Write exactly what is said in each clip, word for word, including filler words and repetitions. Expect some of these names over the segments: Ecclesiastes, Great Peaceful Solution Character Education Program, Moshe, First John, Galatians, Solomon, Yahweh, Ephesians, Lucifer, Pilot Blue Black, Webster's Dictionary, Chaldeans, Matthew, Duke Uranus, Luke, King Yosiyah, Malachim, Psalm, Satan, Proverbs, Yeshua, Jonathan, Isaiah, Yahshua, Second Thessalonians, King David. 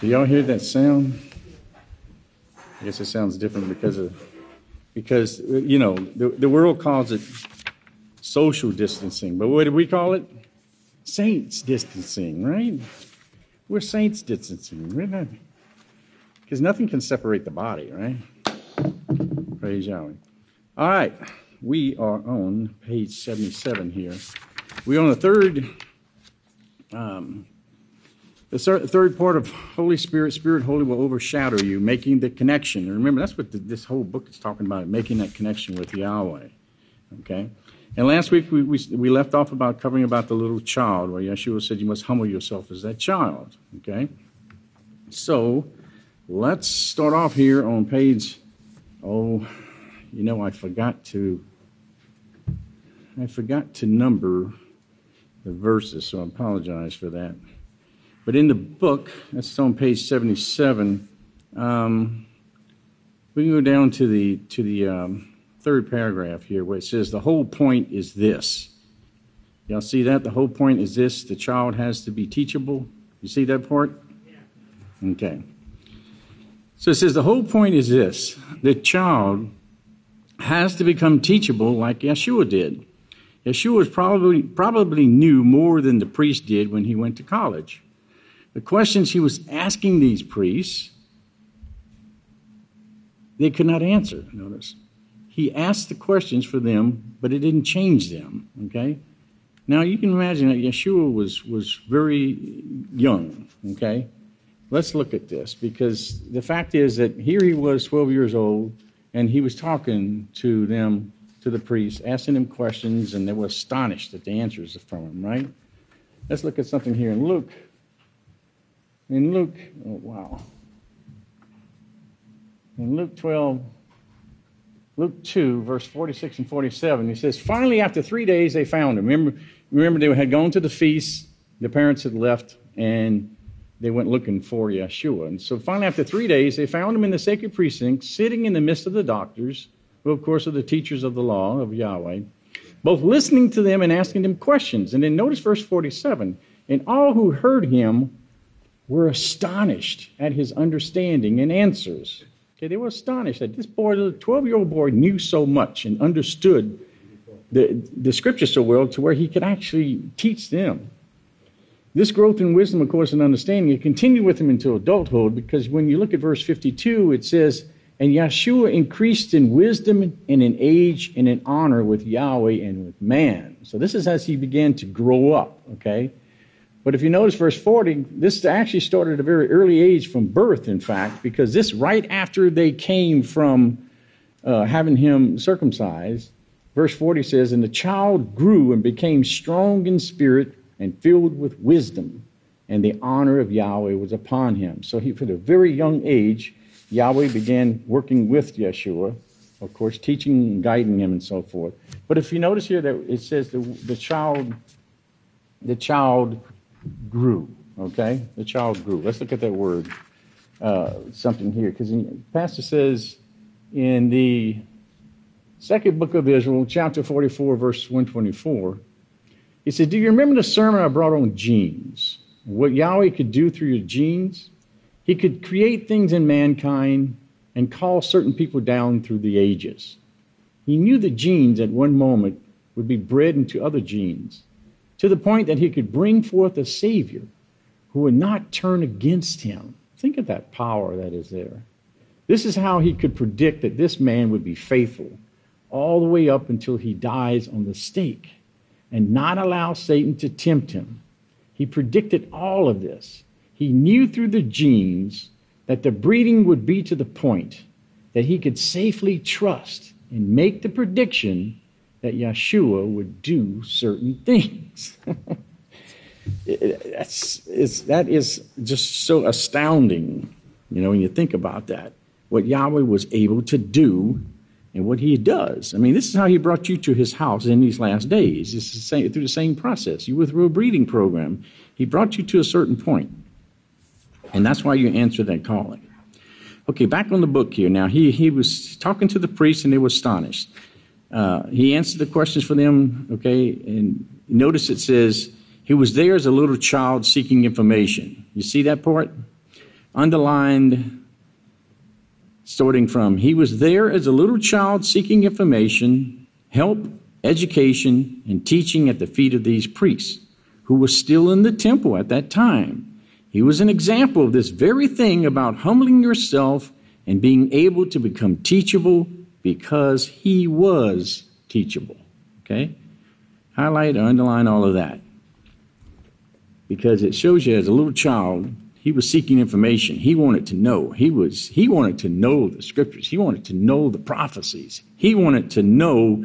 Do y'all hear that sound? I guess it sounds different because of, because, you know, the, the world calls it social distancing. But what do we call it? Saints distancing, right? We're saints distancing. We're not, because nothing can separate the body, right? Praise Yahweh. All right. We are on page seventy-seven here. We're on the third, um, the third part of Holy Spirit. Spirit Holy will overshadow you, making the connection. And remember, that's what the, this whole book is talking about, making that connection with Yahweh. Okay? And last week, we, we, we left off about covering about the little child, where Yeshua said you must humble yourself as that child. Okay? So, let's start off here on page, oh, you know, I forgot to, I forgot to number the verses, so I apologize for that. But in the book, that's on page seventy-seven, um, we can go down to the, to the um, third paragraph here where it says, the whole point is this. Y'all see that? The whole point is this. The child has to be teachable. You see that part? Yeah. Okay. So it says, the whole point is this. The child has to become teachable like Yeshua did. Yeshua probably, probably knew more than the priest did when he went to college. The questions he was asking these priests, they could not answer, notice. He asked the questions for them, but it didn't change them, okay? Now, you can imagine that Yeshua was, was very young, okay? Let's look at this, because the fact is that here he was twelve years old, and he was talking to them, to the priests, asking them questions, and they were astonished at the answers from him, right? Let's look at something here in Luke. In Luke, oh, wow. In Luke twelve, Luke two, verse forty-six and forty-seven, he says, finally, after three days, they found him. Remember, remember, they had gone to the feast, the parents had left, and they went looking for Yeshua. And so finally, after three days, they found him in the sacred precinct, sitting in the midst of the doctors, who, of course, are the teachers of the law of Yahweh, both listening to them and asking them questions. And then notice verse forty-seven, and all who heard him were astonished at his understanding and answers. Okay, they were astonished that this boy, the twelve-year-old boy, knew so much and understood the, the Scripture so well to where he could actually teach them. This growth in wisdom, of course, and understanding, it continued with him until adulthood, because when you look at verse fifty-two, it says, and Yeshua increased in wisdom and in age and in honor with Yahweh and with man. So this is as he began to grow up, okay? But if you notice verse forty, this actually started at a very early age from birth, in fact, because this right after they came from uh, having him circumcised, verse forty says, and the child grew and became strong in spirit and filled with wisdom, and the honor of Yahweh was upon him. So he, from a very young age, Yahweh began working with Yeshua, of course, teaching and guiding him and so forth. But if you notice here that it says the, the child, the child grew, okay? The child grew. Let's look at that word, uh, something here. Because the pastor says in the second book of Israel, chapter forty-four, verse one twenty-four, he said, do you remember the sermon I brought on genes? What Yahweh could do through your genes? He could create things in mankind and call certain people down through the ages. He knew the genes at one moment would be bred into other genes, to the point that he could bring forth a Savior who would not turn against him. Think of that power that is there. This is how he could predict that this man would be faithful all the way up until he dies on the stake and not allow Satan to tempt him. He predicted all of this. He knew through the genes that the breeding would be to the point that he could safely trust and make the prediction that Yeshua would do certain things. That's, it's, that is just so astounding, you know, when you think about that, what Yahweh was able to do and what he does. I mean, this is how he brought you to his house in these last days. It's the same, through the same process. You went through a breeding program. He brought you to a certain point, and that's why you answer that calling. Okay, back on the book here. Now, he, he was talking to the priests, and they were astonished. Uh, he answered the questions for them, okay? And notice it says, he was there as a little child seeking information. You see that part? underlined, starting from, he was there as a little child seeking information, help, education, and teaching at the feet of these priests, who were still in the temple at that time. He was an example of this very thing about humbling yourself and being able to become teachable because he was teachable. Okay? Highlight or underline all of that, because it shows you as a little child, he was seeking information. He wanted to know. He was, he wanted to know the scriptures. He wanted to know the prophecies. He wanted to know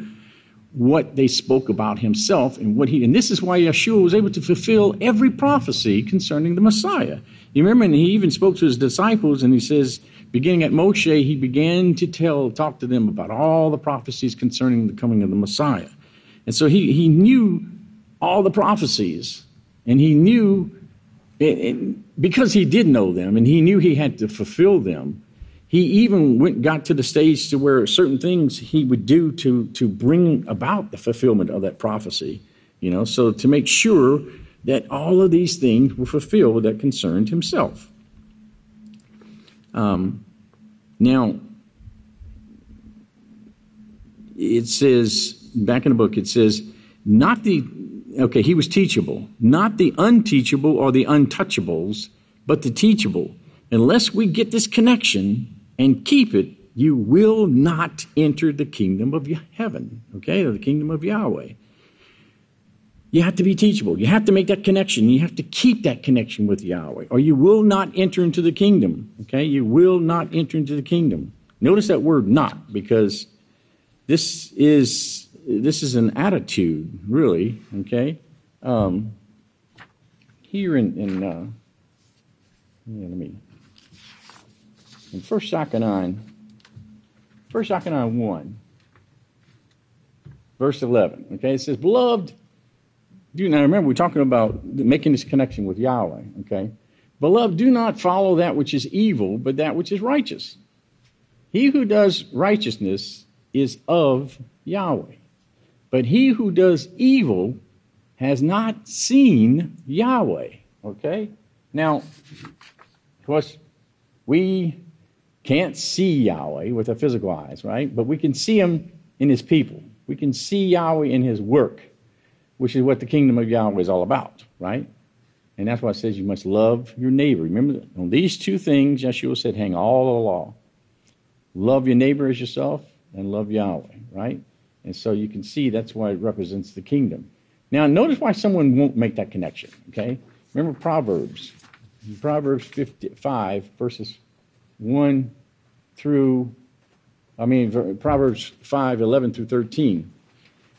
what they spoke about himself and what he, and this is why Yeshua was able to fulfill every prophecy concerning the Messiah. You remember, and he even spoke to his disciples, and he says, beginning at Moshe, he began to tell, talk to them about all the prophecies concerning the coming of the Messiah. And so he, he knew all the prophecies, and he knew, and because he did know them, and he knew he had to fulfill them, he even went, got to the stage to where certain things he would do to, to bring about the fulfillment of that prophecy, you know, so to make sure that all of these things were fulfilled that concerned himself. Um, now, it says, back in the book, it says, not the, okay, he was teachable, not the unteachable or the untouchables, but the teachable. Unless we get this connection and keep it, you will not enter the kingdom of heaven, okay, or the kingdom of Yahweh. You have to be teachable. You have to make that connection. You have to keep that connection with Yahweh, or you will not enter into the kingdom, okay? You will not enter into the kingdom. Notice that word not, because this is, this is an attitude, really, okay? Um, here in, in uh, yeah, let me... In First John, First John one, verse eleven. Okay, it says, "Beloved, do now remember we're talking about making this connection with Yahweh. Okay, beloved, do not follow that which is evil, but that which is righteous. He who does righteousness is of Yahweh, but he who does evil has not seen Yahweh." Okay, now, of course, we can't see Yahweh with our physical eyes, right? But we can see him in his people. We can see Yahweh in his work, which is what the kingdom of Yahweh is all about, right? And that's why it says you must love your neighbor. Remember, that on these two things, Yeshua said, hang all the law. Love your neighbor as yourself and love Yahweh, right? And so you can see that's why it represents the kingdom. Now, notice why someone won't make that connection, okay? Remember Proverbs. Proverbs fifty-five, verses one through, I mean, Proverbs five, eleven through thirteen.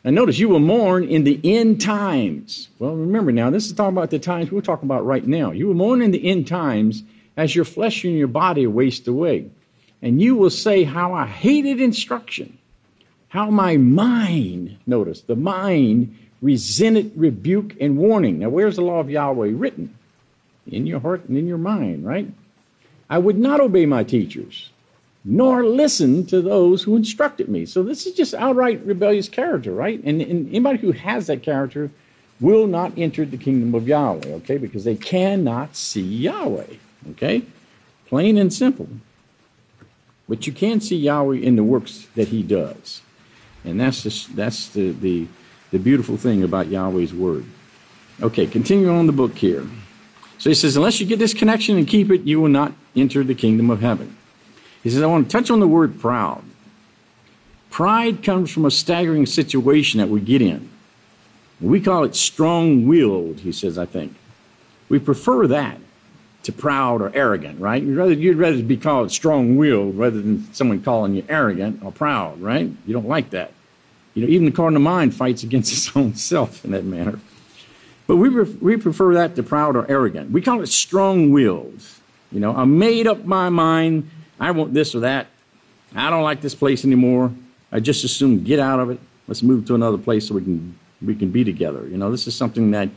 And notice, you will mourn in the end times. Well, remember now, this is talking about the times we're talking about right now. You will mourn in the end times as your flesh and your body waste away. And you will say, how I hated instruction, how my mind, notice, the mind resented rebuke and warning. Now, where's the law of Yahweh written? In your heart and in your mind, right? I would not obey my teachers, nor listen to those who instructed me. So this is just outright rebellious character, right? And, and anybody who has that character will not enter the kingdom of Yahweh, okay? Because they cannot see Yahweh, okay? Plain and simple. But you can see Yahweh in the works that he does. And that's, just, that's the, the, the beautiful thing about Yahweh's word. Okay, continue on the book here. So he says, unless you get this connection and keep it, you will not enter the kingdom of heaven. He says, I want to touch on the word proud. Pride comes from a staggering situation that we get in. We call it strong-willed, he says, I think. We prefer that to proud or arrogant, right? You'd rather, you'd rather be called strong-willed rather than someone calling you arrogant or proud, right? You don't like that. You know, even the carnal mind fights against its own self in that manner. But we, we prefer that to proud or arrogant. We call it strong-willed. You know, I made up my mind. I want this or that. I don't like this place anymore. I just as soon get out of it. Let's move to another place so we can we can be together. You know, this is something that,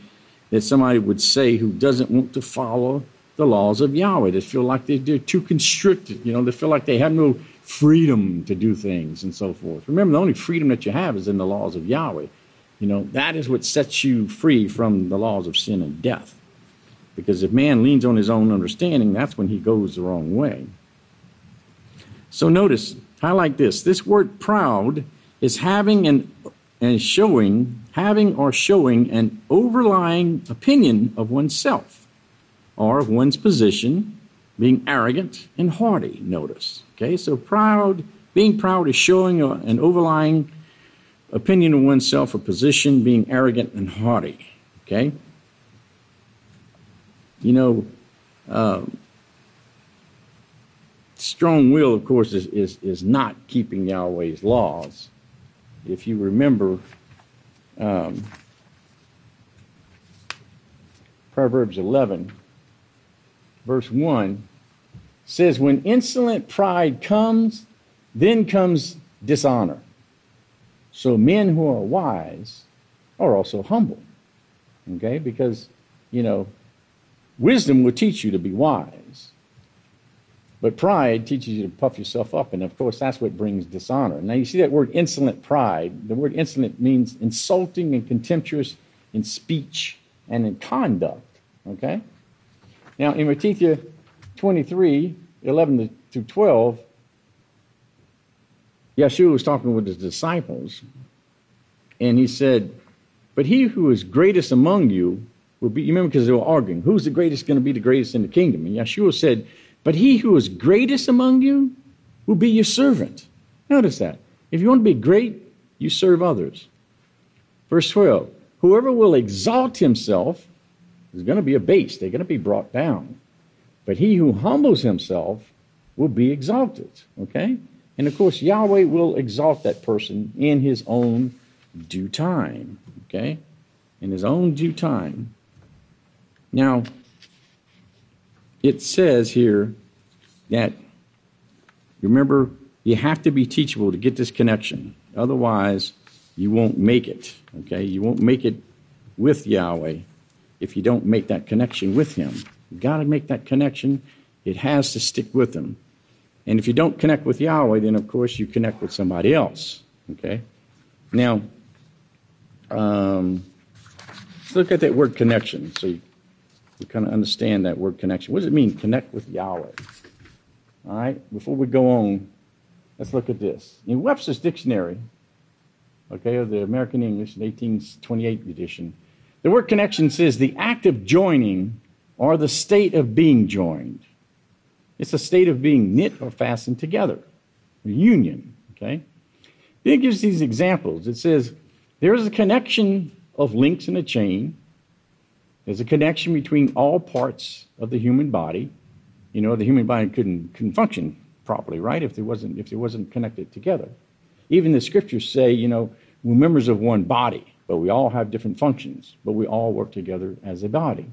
that somebody would say who doesn't want to follow the laws of Yahweh. They feel like they, they're too constricted. You know, they feel like they have no freedom to do things and so forth. Remember, the only freedom that you have is in the laws of Yahweh. You know, that is what sets you free from the laws of sin and death. Because if man leans on his own understanding, that's when he goes the wrong way. So notice, highlight this. This word proud is having an, and showing, having or showing an overlying opinion of oneself or of one's position, being arrogant and haughty, notice. Okay, so proud, being proud is showing a, an overlying opinion of oneself, a position, being arrogant and haughty. Okay? You know, uh, strong will, of course, is, is, is not keeping Yahweh's laws. If you remember, um, Proverbs eleven, verse one, says, when insolent pride comes, then comes dishonor. So men who are wise are also humble. Okay? Because, you know, wisdom will teach you to be wise. But pride teaches you to puff yourself up, and of course that's what brings dishonor. Now you see that word insolent pride. The word insolent means insulting and contemptuous in speech and in conduct. Okay? Now in Matthew twenty-three, eleven through twelve, Yahshua was talking with his disciples, and he said, but he who is greatest among you will be, you remember, because they were arguing, who's the greatest going to be the greatest in the kingdom? And Yahshua said, but he who is greatest among you will be your servant. Notice that. If you want to be great, you serve others. Verse twelve, whoever will exalt himself is going to be abased. They're going to be brought down. But he who humbles himself will be exalted. Okay? And of course, Yahweh will exalt that person in his own due time. Okay? In his own due time. Now, it says here that, remember, you have to be teachable to get this connection. Otherwise, you won't make it, okay? You won't make it with Yahweh if you don't make that connection with Him. You've got to make that connection. It has to stick with Him. And if you don't connect with Yahweh, then, of course, you connect with somebody else, okay? Now, um, let's look at that word connection so you We kind of understand that word connection. What does it mean, connect with Yahweh? All right, before we go on, let's look at this. In Webster's Dictionary, okay, of the American English, eighteen twenty-eight edition, the word connection says the act of joining or the state of being joined. It's a state of being knit or fastened together, union, okay? Then it gives these examples. It says there is a connection of links in a chain. There's a connection between all parts of the human body. You know, the human body couldn't, couldn't function properly, right, if it wasn't, if it wasn't connected together. Even the scriptures say, you know, we're members of one body, but we all have different functions, but we all work together as a body.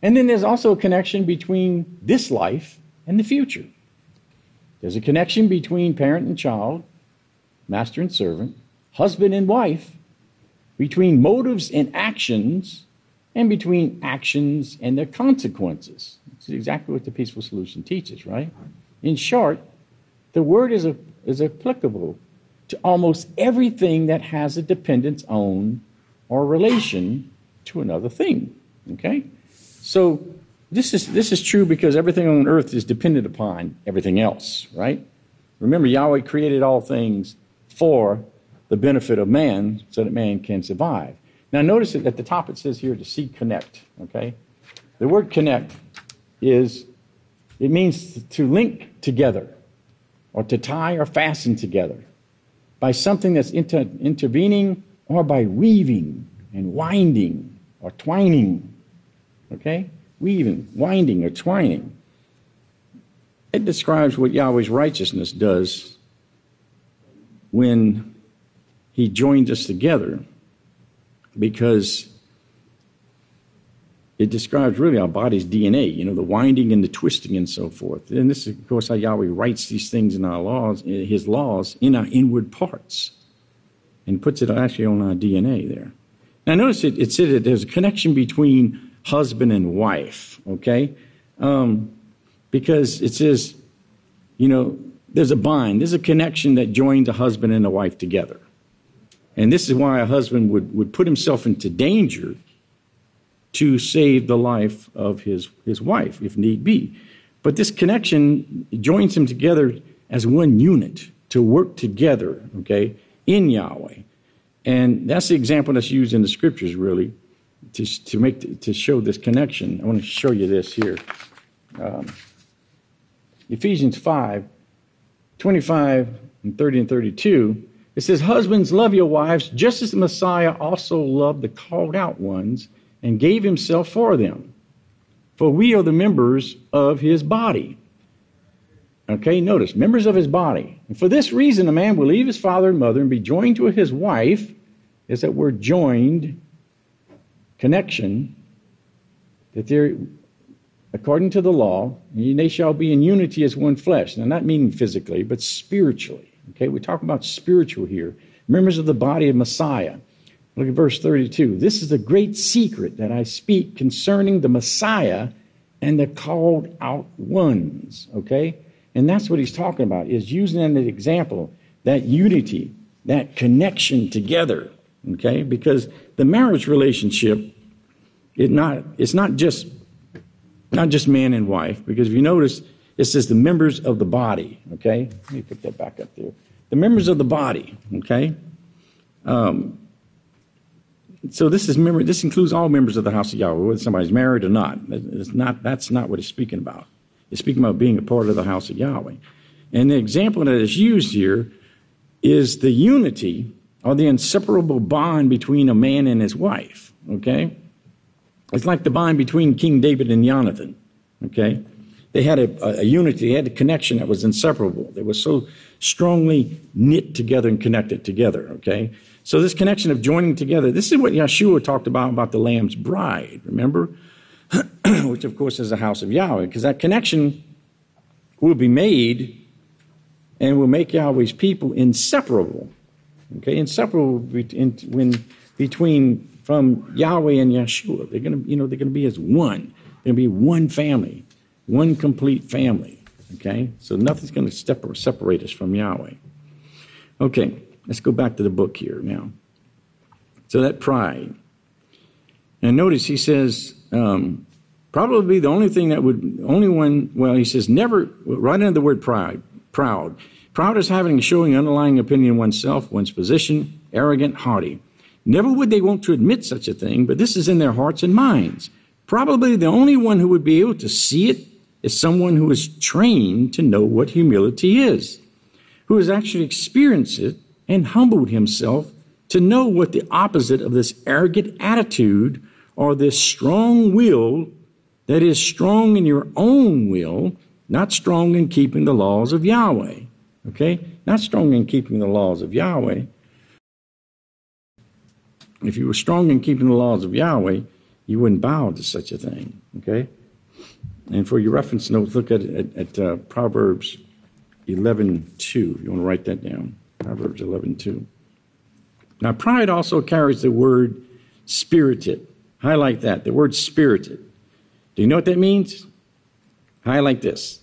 And then there's also a connection between this life and the future. There's a connection between parent and child, master and servant, husband and wife, between motives and actions, and between actions and their consequences. It's exactly what the peaceful solution teaches, right? In short, the word is, a, is applicable to almost everything that has a dependence on or relation to another thing, okay? So this is, this is true because everything on earth is dependent upon everything else, right? Remember, Yahweh created all things for the benefit of man so that man can survive. Now, notice that at the top it says here to see connect, okay? The word connect is, it means to link together or to tie or fasten together by something that's inter intervening or by weaving and winding or twining, okay? Weaving, winding, or twining. It describes what Yahweh's righteousness does when He joins us together, because it describes really our body's D N A, you know, the winding and the twisting and so forth. And this is, of course, how Yahweh writes these things in our laws, His laws, in our inward parts, and puts it actually on our D N A there. Now, notice it, it said that there's a connection between husband and wife, okay? Um, because it says, you know, there's a bind, there's a connection that joins a husband and a wife together. And this is why a husband would, would put himself into danger to save the life of his, his wife, if need be. But this connection joins them together as one unit to work together, okay, in Yahweh. And that's the example that's used in the scriptures, really, to, to, make, to show this connection. I want to show you this here. Um, Ephesians five, twenty-five, and thirty and thirty-two, it says, "Husbands, love your wives, just as the Messiah also loved the called out ones and gave himself for them. For we are the members of his body." Okay, notice, members of his body. "And for this reason, a man will leave his father and mother and be joined to his wife," is that word joined, connection, that they're, according to the law, "they shall be in unity as one flesh." Now, not meaning physically, but spiritually. Okay, we're talking about spiritual here. Members of the body of Messiah. Look at verse thirty-two. "This is the great secret that I speak concerning the Messiah and the called out ones." Okay? And that's what he's talking about, is using an example, that unity, that connection together. Okay? Because the marriage relationship, it not, it's not just, not just man and wife. Because if you notice, it says the members of the body. Okay? Let me put that back up there. The members of the body. Okay? Um... So this is member. This includes all members of the house of Yahweh, whether somebody's married or not. It's not. That's not what it's speaking about. It's speaking about being a part of the house of Yahweh. And the example that is used here is the unity or the inseparable bond between a man and his wife. Okay, it's like the bond between King David and Jonathan. Okay, they had a, a unity. They had a connection that was inseparable. They were so strongly knit together and connected together. Okay. So this connection of joining together, this is what Yahshua talked about, about the Lamb's bride, remember? Which, of course, is the house of Yahweh, because that connection will be made and will make Yahweh's people inseparable, okay? Inseparable be- in, when, between, from Yahweh and Yahshua. They're going to, you know, they're going to be as one. They're going to be one family, one complete family, okay? So nothing's going to step- separate us from Yahweh. Okay. Let's go back to the book here now. So that pride. And notice he says, um, probably the only thing that would, only one, well, he says never, right under the word pride, proud. Proud is having, showing, underlying opinion of oneself, one's position, arrogant, haughty. Never would they want to admit such a thing, but this is in their hearts and minds. Probably the only one who would be able to see it is someone who is trained to know what humility is, who has actually experienced it, and humbled himself to know what the opposite of this arrogant attitude or this strong will that is strong in your own will, not strong in keeping the laws of Yahweh. Okay? Not strong in keeping the laws of Yahweh. If you were strong in keeping the laws of Yahweh, you wouldn't bow to such a thing. Okay? And for your reference notes, look at, at, at uh, Proverbs eleven two. You want to write that down. Proverbs eleven two. Now, pride also carries the word spirited. Highlight that, the word spirited. Do you know what that means? Highlight this.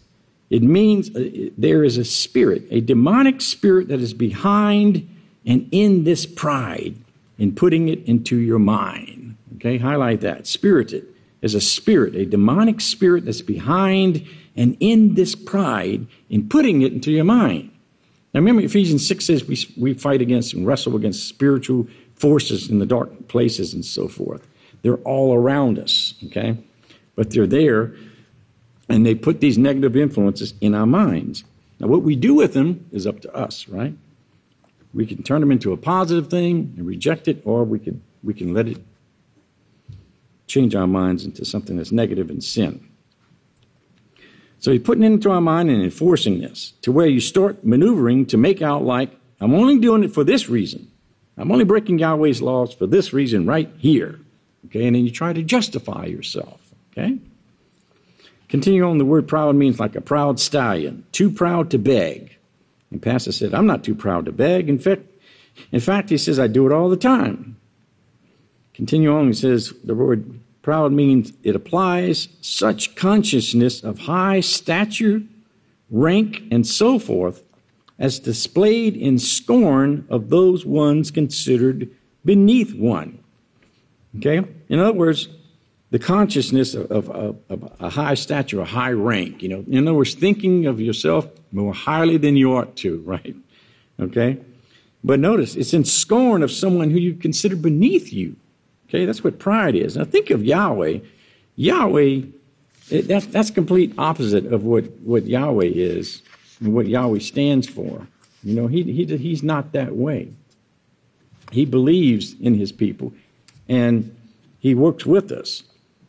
It means uh, there is a spirit, a demonic spirit that is behind and in this pride in putting it into your mind. Okay, highlight that. Spirited is a spirit, a demonic spirit that's behind and in this pride in putting it into your mind. Now, remember, Ephesians six says we, we fight against and wrestle against spiritual forces in the dark places and so forth. They're all around us, okay? But they're there, and they put these negative influences in our minds. Now, what we do with them is up to us, right? We can turn them into a positive thing and reject it, or we can, we can let it change our minds into something that's negative and sin. So he's putting it into our mind and enforcing this to where you start maneuvering to make out like, I'm only doing it for this reason. I'm only breaking Yahweh's laws for this reason right here. Okay, and then you try to justify yourself. Okay? Continue on, the word proud means like a proud stallion, too proud to beg. And Pastor said, I'm not too proud to beg. In fact, in fact, he says, I do it all the time. Continue on, he says, the word proud means it applies such consciousness of high stature, rank, and so forth as displayed in scorn of those ones considered beneath one. Okay? In other words, the consciousness of, of, of, of a high stature, a high rank, you know. In other words, thinking of yourself more highly than you ought to, right? Okay? But notice, it's in scorn of someone who you consider beneath you. Okay? That's what pride is. Now, think of Yahweh. Yahweh, it, that's, that's complete opposite of what, what Yahweh is and what Yahweh stands for. You know, he, he he's not that way. He believes in his people, and he works with us.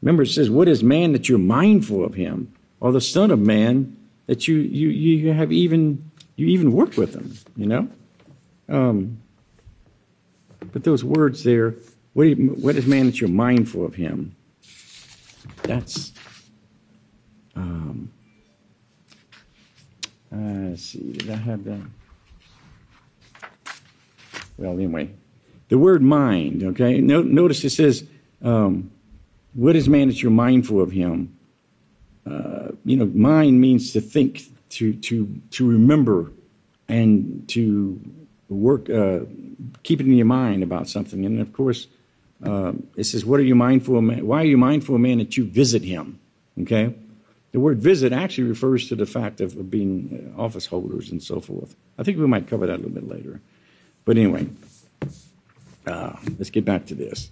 Remember, it says, what is man that you're mindful of him, or the son of man that you you, you have even you even work with him, you know? Um, but those words there, what, you, what is man that you're mindful of him? That's, um, uh, let's see, did I have that? Well, anyway, the word mind, okay? No, notice it says, um, what is man that you're mindful of him? Uh, you know, mind means to think, to to to remember, and to work, uh, keep it in your mind about something. And, of course, uh, it says, what are you mindful of man? Why are you mindful of man that you visit him? Okay? The word visit actually refers to the fact of being office holders and so forth. I think we might cover that a little bit later. But anyway, uh, let's get back to this.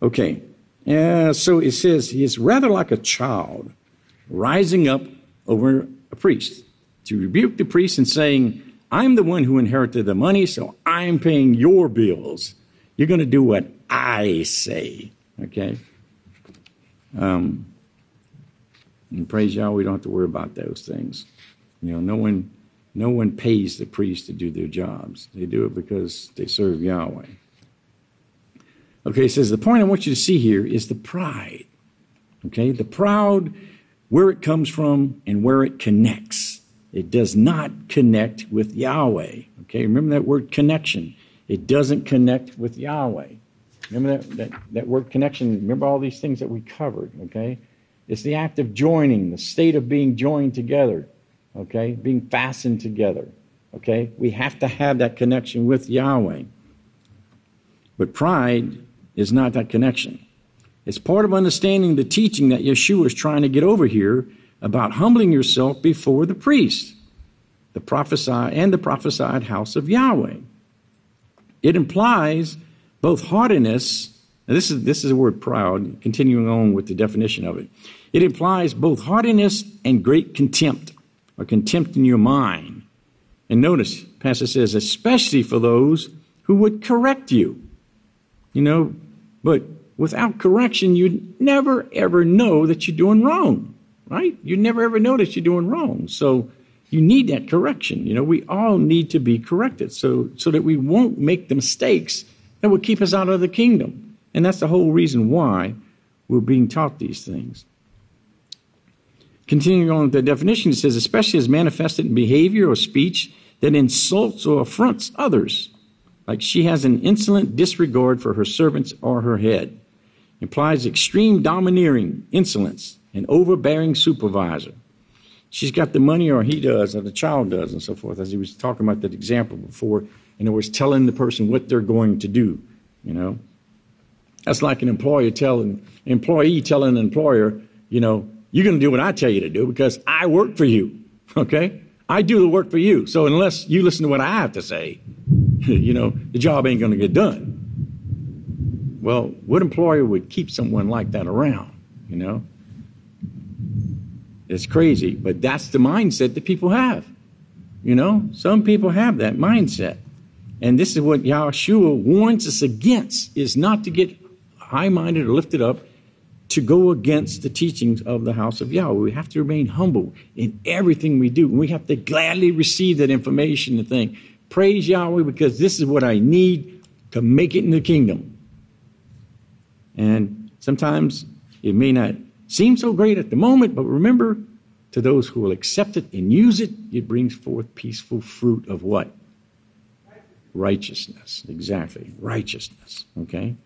Okay. Uh, so it says he is rather like a child rising up over a priest to rebuke the priest and saying, I'm the one who inherited the money, so I'm paying your bills. You're going to do what I say. Okay? Um, and praise Yahweh, we don't have to worry about those things. You know, no one, no one pays the priests to do their jobs. They do it because they serve Yahweh. Okay, it says, the point I want you to see here is the pride, okay? The proud, where it comes from and where it connects. It does not connect with Yahweh, okay? Remember that word connection. It doesn't connect with Yahweh. Remember that, that, that word connection. Remember all these things that we covered, okay? It's the act of joining, the state of being joined together, okay? Being fastened together, okay? We have to have that connection with Yahweh. But pride is not that connection. It's part of understanding the teaching that Yeshua is trying to get over here about humbling yourself before the priest, the prophesied and the prophesied house of Yahweh. It implies both haughtiness. Now this is this is the word proud, continuing on with the definition of it. It implies both haughtiness and great contempt, or contempt in your mind. And notice, Pastor says, especially for those who would correct you. You know, but without correction, you'd never, ever know that you're doing wrong, right? You never, ever know that you're doing wrong. So you need that correction. You know, we all need to be corrected so, so that we won't make the mistakes that will keep us out of the kingdom. And that's the whole reason why we're being taught these things. Continuing on with the definition, it says, especially as manifested in behavior or speech that insults or affronts others. Like she has an insolent disregard for her servants or her head. Implies extreme domineering, insolence, an overbearing supervisor. She's got the money, or he does, or the child does, and so forth, as he was talking about that example before. In other words, telling the person what they're going to do, you know. That's like an employer telling, employee telling an employer, you know, you're going to do what I tell you to do because I work for you, okay? I do the work for you, so unless you listen to what I have to say, you know, the job ain't going to get done. Well, what employer would keep someone like that around, you know? It's crazy, but that's the mindset that people have, you know? Some people have that mindset. And this is what Yahshua warns us against, is not to get high-minded or lifted up, to go against the teachings of the house of Yahweh. We have to remain humble in everything we do. We have to gladly receive that information and think, praise Yahweh, because this is what I need to make it in the kingdom. And sometimes it may not seem so great at the moment, but remember, to those who will accept it and use it, it brings forth peaceful fruit of what? Righteousness. Exactly. Righteousness. Okay?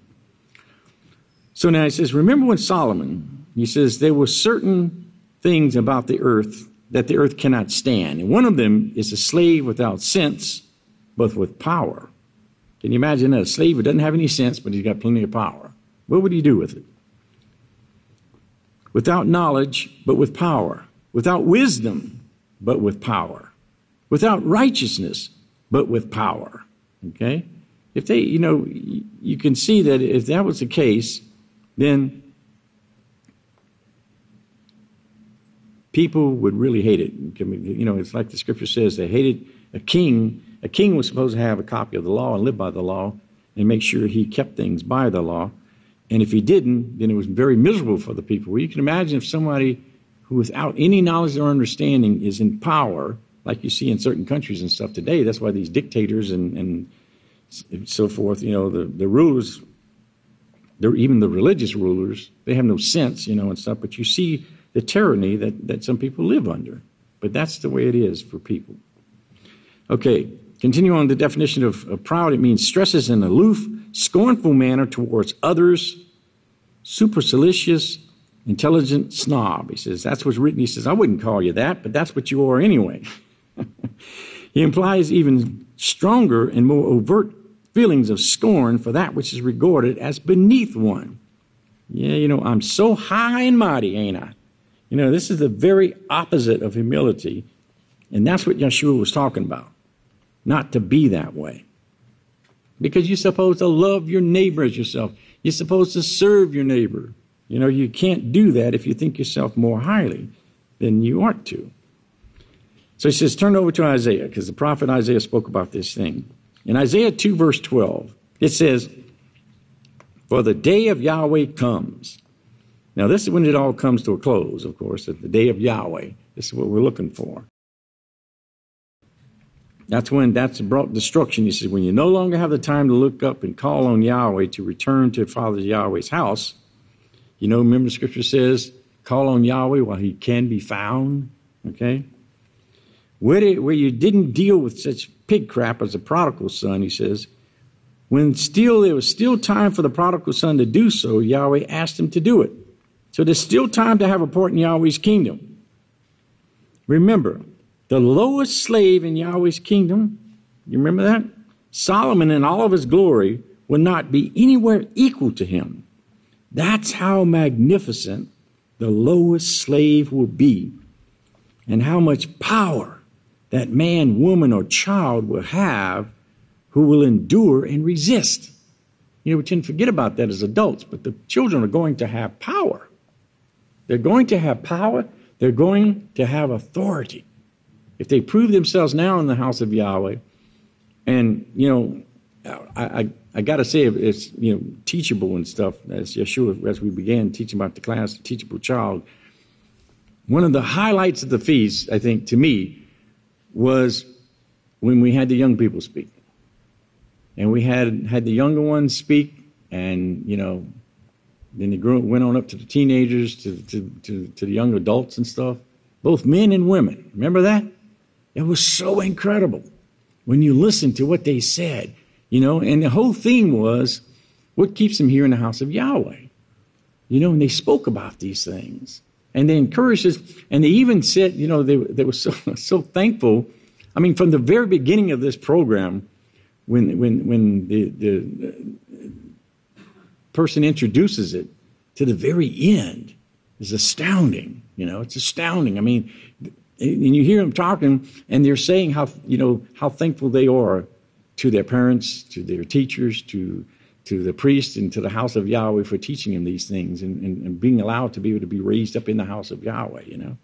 So now he says, remember when Solomon, he says, there were certain things about the earth that the earth cannot stand. And one of them is a slave without sense, but with power. Can you imagine that? A slave who doesn't have any sense, but he's got plenty of power. What would he do with it? without knowledge, but with power, without wisdom, but with power, without righteousness, but with power. Okay? If they, you know, you can see that if that was the case, then people would really hate it. You know, it's like the scripture says, they hated a king. A king was supposed to have a copy of the law and live by the law and make sure he kept things by the law. And if he didn't, then it was very miserable for the people. Well, you can imagine if somebody who without any knowledge or understanding is in power, like you see in certain countries and stuff today. That's why these dictators and, and so forth, you know, the, the rulers, they're even the religious rulers, they have no sense, you know, and stuff. But you see the tyranny that, that some people live under. But that's the way it is for people. Okay, continue on the definition of, of proud. It means stresses an aloof, scornful manner towards others, supercilious, intelligent snob. He says, that's what's written. He says, I wouldn't call you that, but that's what you are anyway. He implies even stronger and more overt feelings of scorn for that which is regarded as beneath one. Yeah, you know, I'm so high and mighty, ain't I? You know, this is the very opposite of humility. And that's what Yahshua was talking about. Not to be that way. Because you're supposed to love your neighbor as yourself. You're supposed to serve your neighbor. You know, you can't do that if you think yourself more highly than you ought to. So he says, turn over to Isaiah, because the prophet Isaiah spoke about this thing. In Isaiah two, verse twelve, it says, for the day of Yahweh comes. Now, this is when it all comes to a close, of course, at the day of Yahweh. This is what we're looking for. That's when that's brought destruction. He says, when you no longer have the time to look up and call on Yahweh to return to Father Yahweh's house, you know, remember the scripture says, call on Yahweh while he can be found, okay? Where, did, where you didn't deal with such pig crap as the prodigal son, he says, when still there was still time for the prodigal son to do so, Yahweh asked him to do it. So there's still time to have a part in Yahweh's kingdom. Remember, the lowest slave in Yahweh's kingdom, you remember that? Solomon in all of his glory will not be anywhere equal to him. That's how magnificent the lowest slave will be and how much power that man, woman, or child will have who will endure and resist. You know, we tend to forget about that as adults, but the children are going to have power. They're going to have power. They're going to have authority. If they prove themselves now in the house of Yahweh, and, you know, I, I, I got to say it's, you know, teachable and stuff, as Yeshua, as we began teaching about the class, the teachable child. One of the highlights of the feast, I think, to me, was when we had the young people speak. And we had, had the younger ones speak, and, you know, then they grew, went on up to the teenagers, to, to, to, to the young adults and stuff, both men and women. Remember that? It was so incredible when you listened to what they said, you know, and the whole thing was what keeps them here in the house of Yahweh, you know, and they spoke about these things and they encouraged us. And they even said, you know, they, they were so, so thankful. I mean, from the very beginning of this program, when, when, when the, the person introduces it to the very end is astounding, you know, it's astounding. I mean, and you hear them talking, and they're saying how, you know, how thankful they are to their parents, to their teachers, to to the priest, and to the house of Yahweh for teaching them these things and, and, and being allowed to be able to be raised up in the house of Yahweh, you know.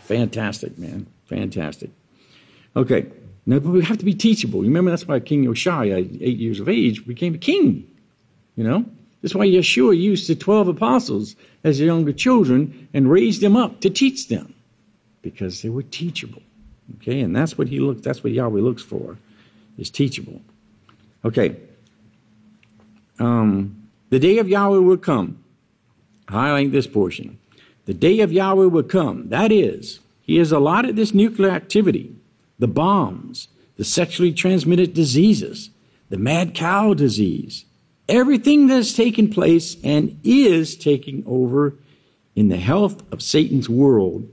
Fantastic, man. Fantastic. Okay. Now, but we have to be teachable. Remember, that's why King Yosiyah, eight years of age, became a king, you know. That's why Yeshua used the twelve apostles as younger children and raised them up to teach them. Because they were teachable, okay? And that's what he looked, that's what Yahweh looks for, is teachable. Okay. Um, the day of Yahweh will come. Highlight this portion. The day of Yahweh will come. That is, he has allotted this nuclear activity, the bombs, the sexually transmitted diseases, the mad cow disease, everything that's taken place and is taking over in the health of Satan's world,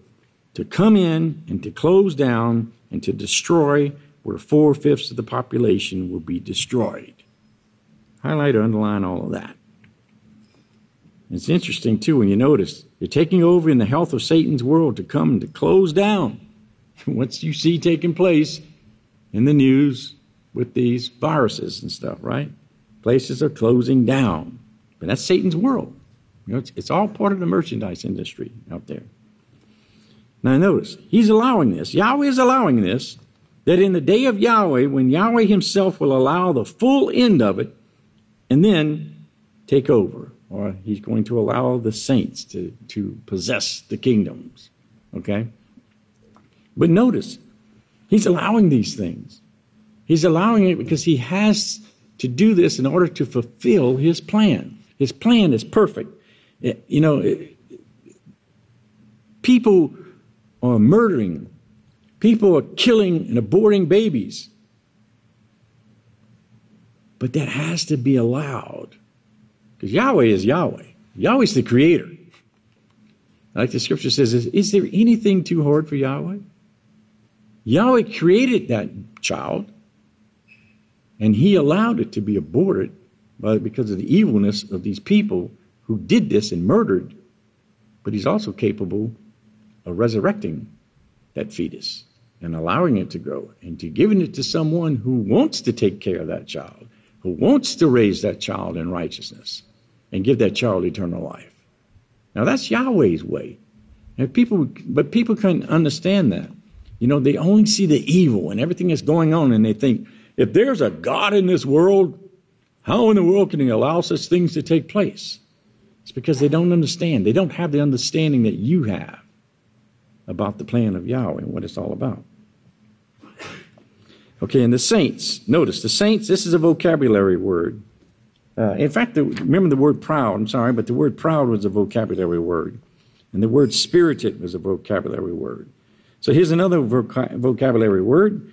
to come in and to close down and to destroy, where four-fifths of the population will be destroyed. Highlight or underline all of that. And it's interesting, too, when you notice, they're taking over in the health of Satan's world to come to close down. And what you see taking place in the news with these viruses and stuff, right? Places are closing down. But that's Satan's world. You know, it's, it's all part of the merchandise industry out there. Now notice, he's allowing this. Yahweh is allowing this, that in the day of Yahweh, when Yahweh himself will allow the full end of it and then take over, or he's going to allow the saints to, to possess the kingdoms, okay? But notice, he's allowing these things. He's allowing it because he has to do this in order to fulfill his plan. His plan is perfect. It, you know, it, people are murdering. People are killing and aborting babies. But that has to be allowed. Because Yahweh is Yahweh. Yahweh's the creator. Like the scripture says, is, is there anything too hard for Yahweh? Yahweh created that child. And he allowed it to be aborted by, because of the evilness of these people who did this and murdered. But he's also capable of resurrecting that fetus and allowing it to grow and to giving it to someone who wants to take care of that child, who wants to raise that child in righteousness and give that child eternal life. Now, that's Yahweh's way. And people, but people can't understand that. You know, they only see the evil and everything that's going on, and they think, if there's a God in this world, how in the world can he allow such things to take place? It's because they don't understand. They don't have the understanding that you have about the plan of Yahweh and what it's all about. Okay, and the saints. Notice, the saints, this is a vocabulary word. Uh, in fact, the, remember the word proud, I'm sorry, but the word proud was a vocabulary word. And the word spirited was a vocabulary word. So here's another voca- vocabulary word.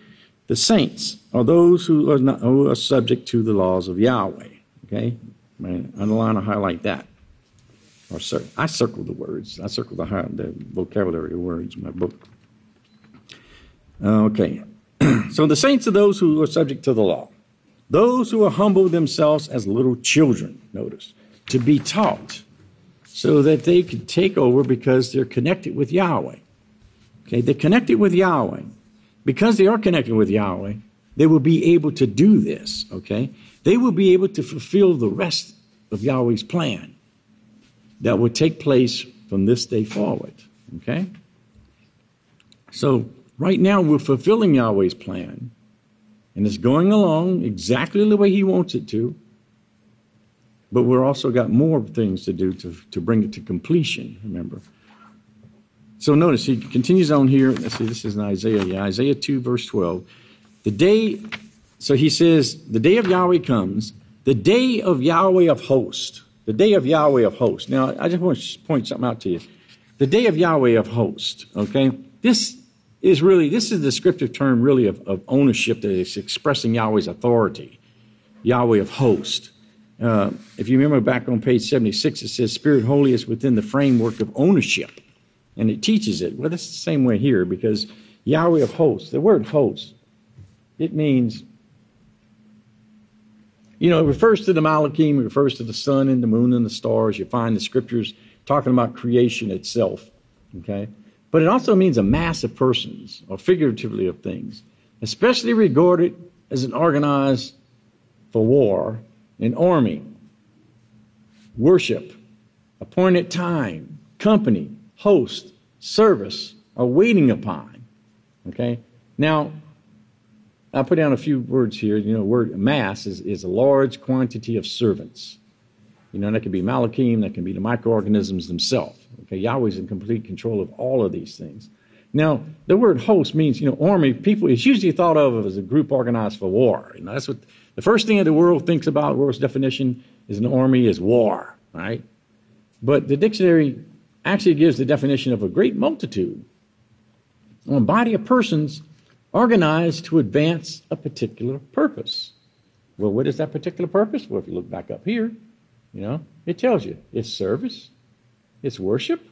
The saints are those who are, not, who are subject to the laws of Yahweh. Okay? Man, underline or highlight that. Or cir I circle the words. I circle the, high, the vocabulary words in my book. Uh, okay. So the saints are those who are subject to the law. Those who are humble themselves as little children, notice, to be taught so that they can take over because they're connected with Yahweh. Okay? They're connected with Yahweh. Because they are connected with Yahweh, they will be able to do this, okay? They will be able to fulfill the rest of Yahweh's plan that will take place from this day forward, okay? So right now we're fulfilling Yahweh's plan, and it's going along exactly the way he wants it to, but we're also got more things to do to, to bring it to completion, remember? So notice, he continues on here. Let's see, this is in Isaiah. Yeah, Isaiah two, verse twelve. The day, so he says, the day of Yahweh comes, the day of Yahweh of hosts. The day of Yahweh of hosts. Now, I just want to point something out to you. The day of Yahweh of hosts, okay? This is really, this is the descriptive term really of, of ownership that is expressing Yahweh's authority. Yahweh of hosts. Uh, if you remember back on page seventy-six, it says, Spirit Holy is within the framework of ownership. And it teaches it. Well, that's the same way here, because Yahweh of hosts, the word hosts, it means, you know, it refers to the Malachim, it refers to the sun and the moon and the stars. You find the scriptures talking about creation itself, okay? But it also means a mass of persons, or figuratively of things, especially regarded as an organized for war, an army, worship, appointed time, company, host, service, are waiting upon, okay? Now, I put down a few words here. You know, word mass is, is a large quantity of servants. You know, that could be Malachim, that can be the microorganisms themselves, okay? Yahweh's in complete control of all of these things. Now, the word host means, you know, army, people, it's usually thought of as a group organized for war. You know, that's what, the first thing that the world thinks about, the world's definition is an army is war, right? But the dictionary actually gives the definition of a great multitude, a body of persons organized to advance a particular purpose. Well, what is that particular purpose? Well, if you look back up here, you know, it tells you it's service, it's worship,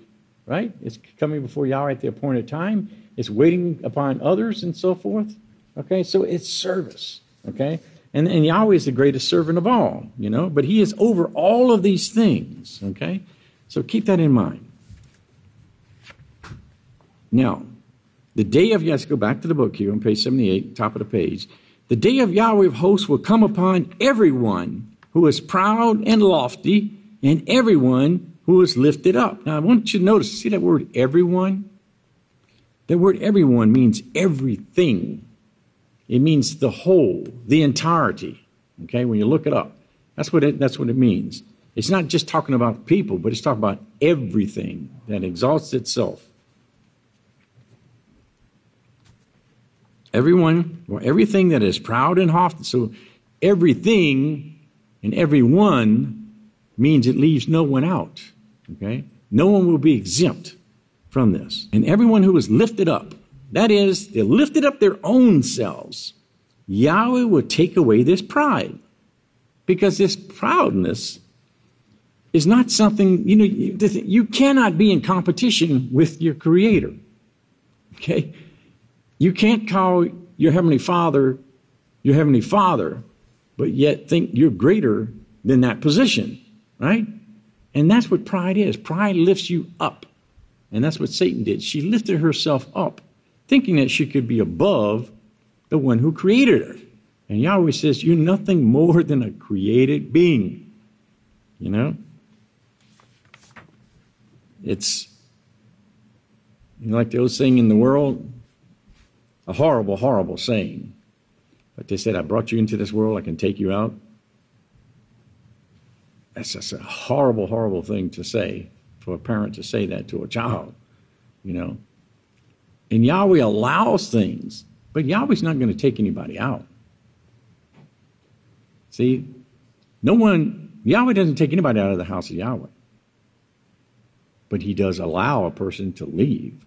right? It's coming before Yahweh at the appointed time. It's waiting upon others and so forth, okay? So it's service, okay? And, and Yahweh is the greatest servant of all, you know, but he is over all of these things, okay? So keep that in mind. Now, the day of Yahweh, let's go back to the book here on page seventy-eight, top of the page. The day of Yahweh of hosts will come upon everyone who is proud and lofty and everyone who is lifted up. Now, I want you to notice, see that word everyone? That word everyone means everything. It means the whole, the entirety, okay, when you look it up. That's what it, that's what it means. It's not just talking about people, but it's talking about everything that exalts itself. Everyone, or everything that is proud and haughty. So everything and everyone means it leaves no one out, okay? No one will be exempt from this. And everyone who is lifted up, that is, they lifted up their own selves. Yahweh will take away this pride, because this proudness is not something, you know, you, you cannot be in competition with your Creator, okay? You can't call your Heavenly Father your Heavenly Father, but yet think you're greater than that position, right? And that's what pride is. Pride lifts you up, and that's what Satan did. She lifted herself up, thinking that she could be above the one who created her. And Yahweh says, you're nothing more than a created being. You know? It's, you know, like the old saying in the world, a horrible, horrible saying. But they said, I brought you into this world, I can take you out. That's just a horrible, horrible thing to say, for a parent to say that to a child, you know? And Yahweh allows things, but Yahweh's not going to take anybody out. See, no one, Yahweh doesn't take anybody out of the house of Yahweh. But he does allow a person to leave.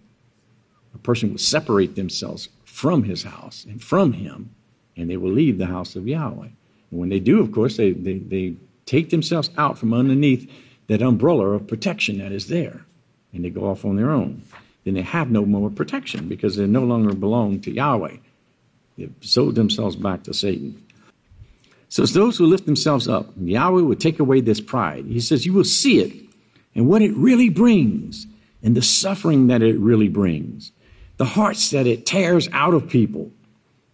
A person will separate themselves from his house and from him, and they will leave the house of Yahweh. And when they do, of course, they, they, they take themselves out from underneath that umbrella of protection that is there, and they go off on their own. Then they have no more protection, because they no longer belong to Yahweh. They've sold themselves back to Satan. So it's those who lift themselves up. Yahweh will take away this pride. He says, you will see it and what it really brings and the suffering that it really brings. The hearts that it tears out of people.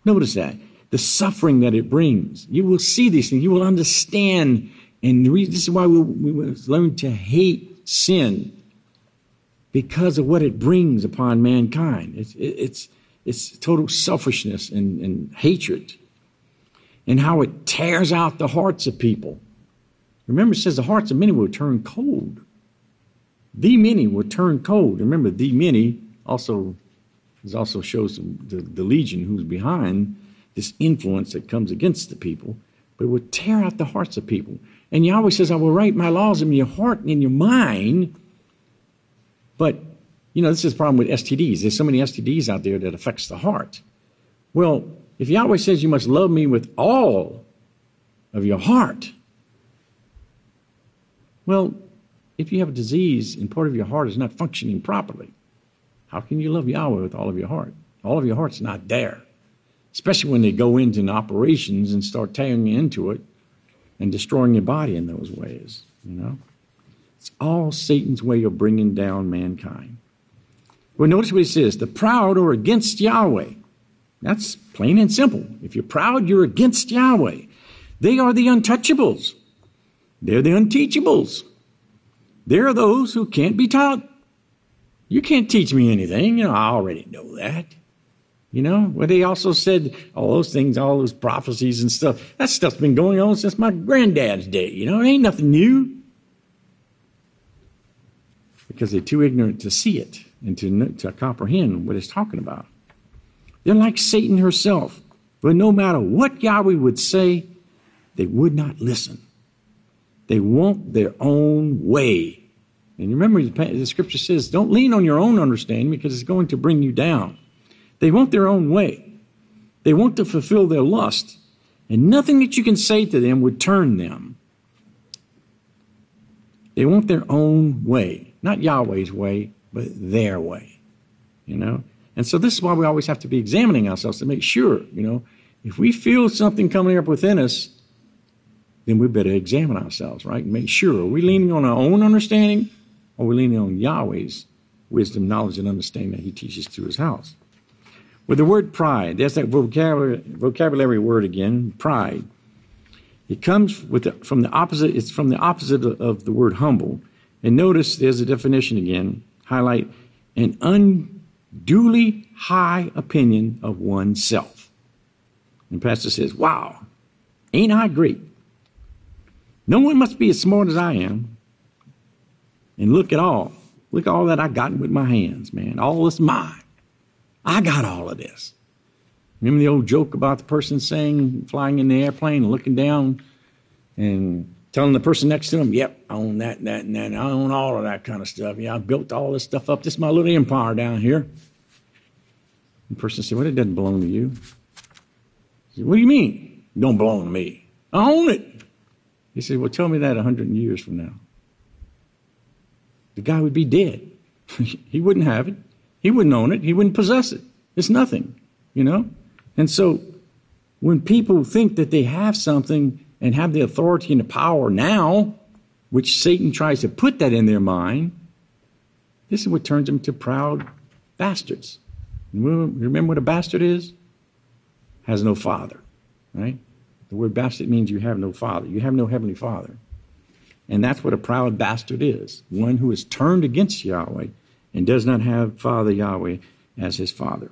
Notice that. The suffering that it brings. You will see these things. You will understand. And the reason, this is why we, we learn to hate sin, because of what it brings upon mankind. It's, it's, it's total selfishness and, and hatred, and how it tears out the hearts of people. Remember, it says the hearts of many will turn cold. The many will turn cold. Remember, the many also, this also shows the, the legion who's behind this influence that comes against the people, but it will tear out the hearts of people. And Yahweh says, I will write my laws in your heart and in your mind. But, you know, this is the problem with S T Ds. There's so many S T Ds out there that affects the heart. Well, if Yahweh says you must love me with all of your heart, well, if you have a disease and part of your heart is not functioning properly, how can you love Yahweh with all of your heart? All of your heart's not there, especially when they go into operations and start tearing you into it and destroying your body in those ways, you know? It's all Satan's way of bringing down mankind. Well, notice what he says. The proud are against Yahweh. That's plain and simple. If you're proud, you're against Yahweh. They are the untouchables. They're the unteachables. They're those who can't be taught. You can't teach me anything. You know, I already know that. You know, well, they also said all those things, all those prophecies and stuff. That stuff's been going on since my granddad's day. You know, it ain't nothing new. Because they're too ignorant to see it and to, to comprehend what it's talking about. They're like Satan herself. But no matter what Yahweh would say, they would not listen. They want their own way. And remember, the scripture says, don't lean on your own understanding, because it's going to bring you down. They want their own way. They want to fulfill their lust. And nothing that you can say to them would turn them. They want their own way. Not Yahweh's way, but their way, you know? And so this is why we always have to be examining ourselves to make sure, you know, If we feel something coming up within us, then we better examine ourselves, right? Make sure, are we leaning on our own understanding, or are we leaning on Yahweh's wisdom, knowledge, and understanding that he teaches through his house? With the word pride, that's that vocabulary, vocabulary word again, pride. It comes with the, from the opposite, it's from the opposite of the word humble. And notice there's a definition again, highlight, an unduly high opinion of oneself. And Pastor says, wow, ain't I great? No one must be as smart as I am. And look at all. Look at all that I gotten with my hands, man. All this mine. I got all of this. Remember the old joke about the person saying, flying in the airplane, looking down and telling the person next to them, yep, I own that and that and that. And I own all of that kind of stuff. Yeah, I built all this stuff up. This is my little empire down here. The person said, well, it doesn't belong to you. He said, what do you mean? It don't belong to me. I own it. He said, well, tell me that a hundred years from now. The guy would be dead. He wouldn't have it. He wouldn't own it. He wouldn't possess it. It's nothing, you know? And so when people think that they have something and have the authority and the power now, which Satan tries to put that in their mind, this is what turns them to proud bastards. Remember what a bastard is? Has no father, right? The word bastard means you have no father. You have no heavenly father. And that's what a proud bastard is, one who is turned against Yahweh and does not have Father Yahweh as his father.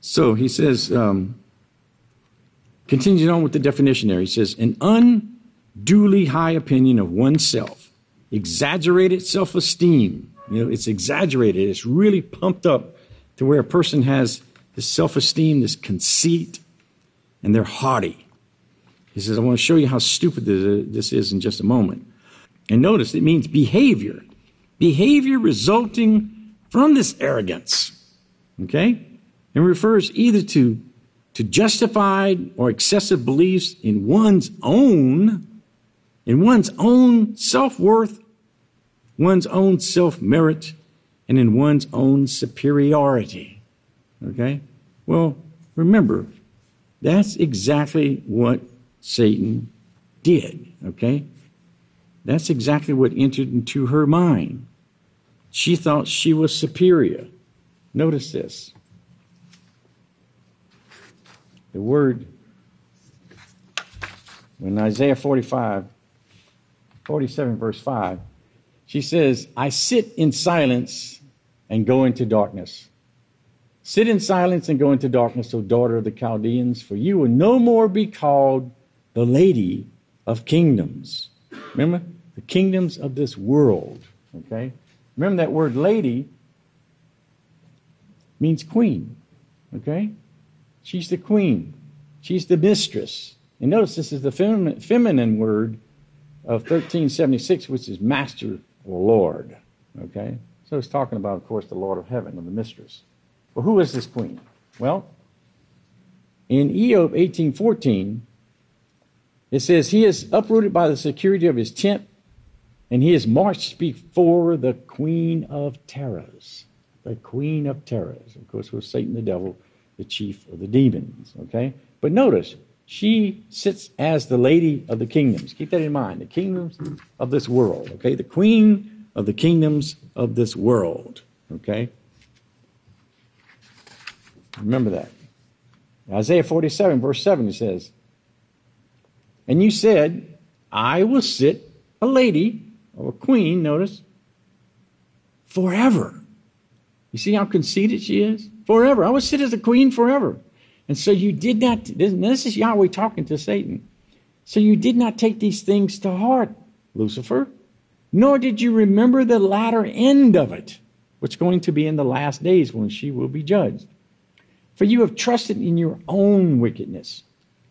So he says, um, continuing on with the definition there, he says, an unduly high opinion of oneself, exaggerated self-esteem. You know, it's exaggerated. It's really pumped up to where a person has this self-esteem, this conceit, and they're haughty. He says, I want to show you how stupid this is in just a moment. And notice, it means behavior. Behavior resulting from this arrogance. Okay? And refers either to, to justified or excessive beliefs in one's own, in one's own self-worth, one's own self-merit, and in one's own superiority. Okay? Well, remember, that's exactly what Satan did, okay? That's exactly what entered into her mind. She thought she was superior. Notice this. The word, in Isaiah forty-five, forty-seven, verse five, she says, I sit in silence and go into darkness. Sit in silence and go into darkness, O daughter of the Chaldeans, for you will no more be called the lady of kingdoms. Remember? The kingdoms of this world. Okay? Remember that word lady means queen. Okay? She's the queen. She's the mistress. And notice this is the fem- feminine word of thirteen seventy-six, which is master or lord. Okay? So it's talking about, of course, the Lord of heaven or the mistress. Well, who is this queen? Well, in Eob eighteen fourteen, it says, he is uprooted by the security of his tent, and he is marched before the queen of terrors. The queen of terrors. Of course, with Satan the devil, the chief of the demons. Okay? But notice, she sits as the lady of the kingdoms. Keep that in mind. The kingdoms of this world. Okay? The queen of the kingdoms of this world. Okay? Remember that. Isaiah forty-seven, verse seven, it says, and you said, I will sit a lady, or a queen, notice, forever. You see how conceited she is? Forever. I will sit as a queen forever. And so you did not, this is Yahweh talking to Satan. So you did not take these things to heart, Lucifer, nor did you remember the latter end of it, which is going to be in the last days when she will be judged. For you have trusted in your own wickedness,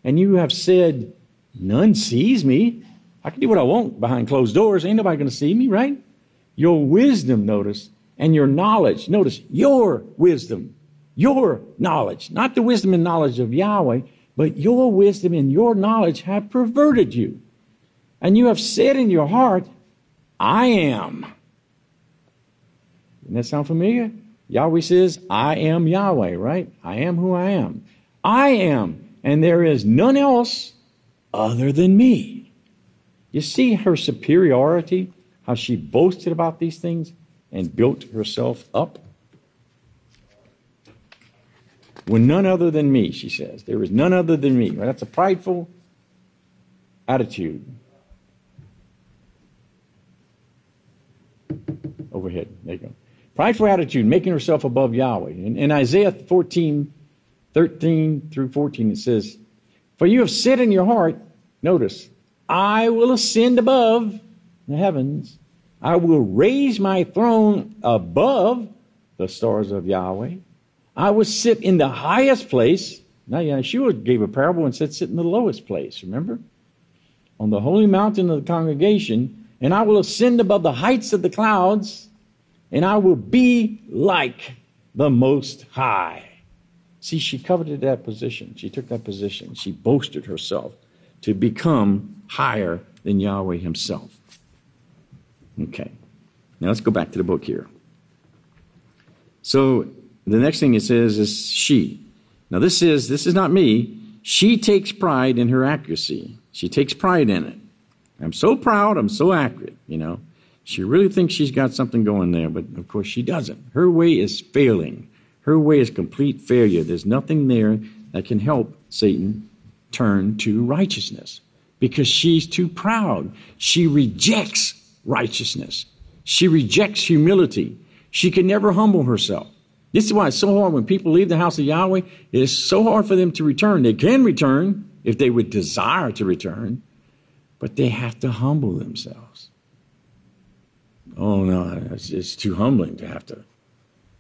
and you have said, none sees me. I can do what I want behind closed doors. Ain't nobody going to see me, right? Your wisdom, notice, and your knowledge. Notice your wisdom, your knowledge, not the wisdom and knowledge of Yahweh, but your wisdom and your knowledge have perverted you. And you have said in your heart, I am. Doesn't that sound familiar? Yahweh says, I am Yahweh, right? I am who I am. I am, and there is none else other than me. You see her superiority, how she boasted about these things and built herself up? Well, none other than me, she says. There is none other than me. Well, that's a prideful attitude. Overhead, there you go. Prideful attitude, making herself above Yahweh. In, in Isaiah fourteen, thirteen through fourteen, it says, for you have said in your heart, notice, I will ascend above the heavens. I will raise my throne above the stars of Yahweh. I will sit in the highest place. Now, Yahshua gave a parable and said, sit in the lowest place, remember? On the holy mountain of the congregation, and I will ascend above the heights of the clouds, and I will be like the Most High. See, she coveted that position. She took that position. She boasted herself to become higher than Yahweh himself. Okay. Now, let's go back to the book here. So, the next thing it says is she. Now, this is, this is not me. She takes pride in her accuracy. She takes pride in it. I'm so proud. I'm so accurate, you know. She really thinks she's got something going there, but, of course, she doesn't. Her way is failing. Her way is complete failure. There's nothing there that can help Satan turn to righteousness because she's too proud. She rejects righteousness. She rejects humility. She can never humble herself. This is why it's so hard when people leave the house of Yahweh. It is so hard for them to return. They can return if they would desire to return, but they have to humble themselves. Oh, no, it's, it's too humbling to have to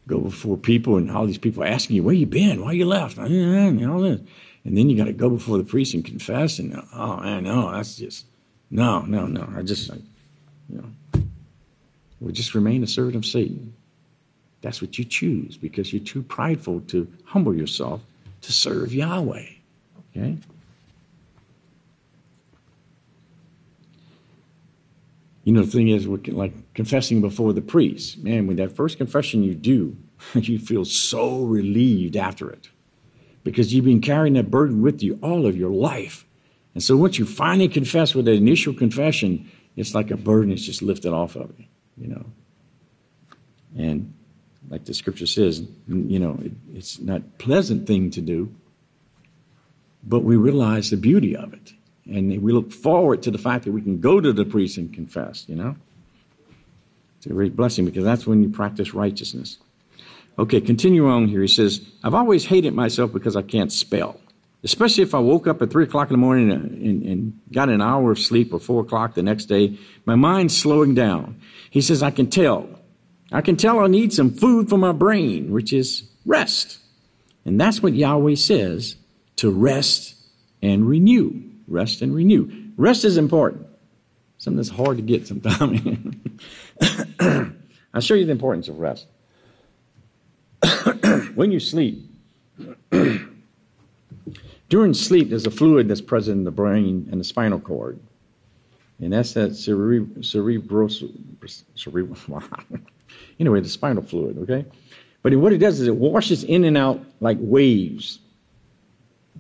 go before people and all these people asking you, where you been? Why you left? And all this. And then you got to go before the priest and confess. And, oh, man, no, that's just, no, no, no. I just, I, you know, we just remain a servant of Satan. That's what you choose because you're too prideful to humble yourself to serve Yahweh. Okay? You know, the thing is, like confessing before the priest. Man, when that first confession you do, you feel so relieved after it because you've been carrying that burden with you all of your life. And so once you finally confess with that initial confession, it's like a burden is just lifted off of you, you know. And like the scripture says, you know, it, it's not a pleasant thing to do, but we realize the beauty of it. And we look forward to the fact that we can go to the priest and confess, you know. It's a great blessing because that's when you practice righteousness. Okay, continue on here. He says, I've always hated myself because I can't spell, especially if I woke up at three o'clock in the morning and, and, and got an hour of sleep or four o'clock the next day. My mind's slowing down. He says, I can tell. I can tell I need some food for my brain, which is rest. And that's what Yahweh says, to rest and renew. Rest and renew. Rest is important. Something that's hard to get sometimes. I'll show you the importance of rest. When you sleep, during sleep, there's a fluid that's present in the brain and the spinal cord. And that's that cere cerebral... cerebral anyway, the spinal fluid, okay? But what it does is it washes in and out like waves.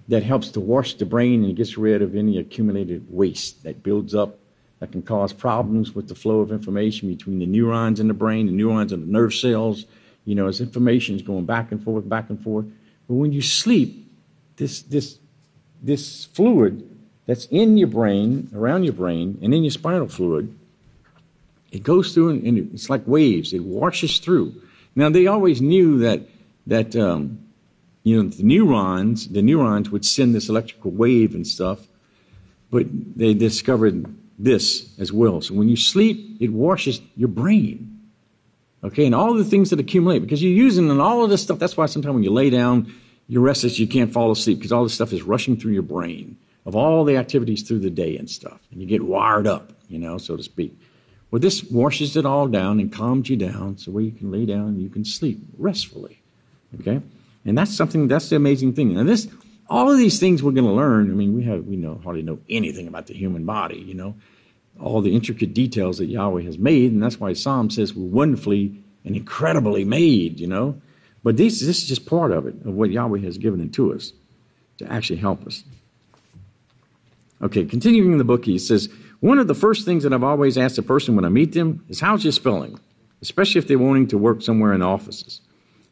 That helps to wash the brain and gets rid of any accumulated waste that builds up, that can cause problems with the flow of information between the neurons in the brain, the neurons in the nerve cells, you know, as information is going back and forth, back and forth. But when you sleep, this, this, this fluid that's in your brain, around your brain, and in your spinal fluid, it goes through and, and it's like waves. It washes through. Now, they always knew that, that um, you know, the neurons, the neurons would send this electrical wave and stuff, but they discovered this as well. So when you sleep, it washes your brain. Okay, and all the things that accumulate, because you're using and all of this stuff. That's why sometimes when you lay down, you're restless, you can't fall asleep, because all this stuff is rushing through your brain of all the activities through the day and stuff. And you get wired up, you know, so to speak. Well, this washes it all down and calms you down so where you can lay down and you can sleep restfully. Okay? And that's something, that's the amazing thing. Now this, all of these things we're going to learn. I mean, we have, we know, hardly know anything about the human body, you know, all the intricate details that Yahweh has made. And that's why Psalm says we're wonderfully and incredibly made, you know. But this, this is just part of it, of what Yahweh has given it to us. to actually help us. Okay, continuing in the book, he says, one of the first things that I've always asked a person when I meet them is, how's your spelling? Especially if they're wanting to work somewhere in the offices.